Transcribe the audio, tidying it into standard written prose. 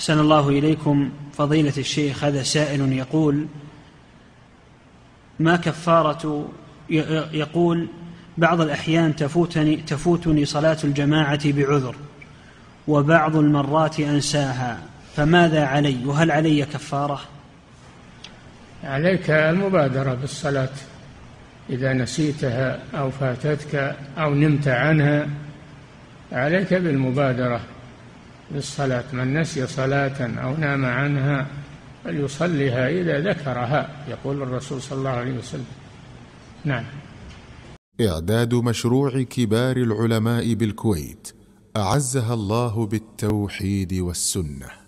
أحسن الله إليكم فضيلة الشيخ. هذا سائل يقول: ما كفارة، يقول بعض الأحيان تفوتني صلاة الجماعة بعذر وبعض المرات أنساها، فماذا علي وهل علي كفارة؟ عليك المبادرة بالصلاة إذا نسيتها أو فاتتك أو نمت عنها، عليك بالمبادرة بالصلاة. من نسي صلاة أو نام عنها فليصلها إذا ذكرها، يقول الرسول صلى الله عليه وسلم. نعم. إعداد مشروع كبار العلماء بالكويت أعزها الله بالتوحيد والسنة.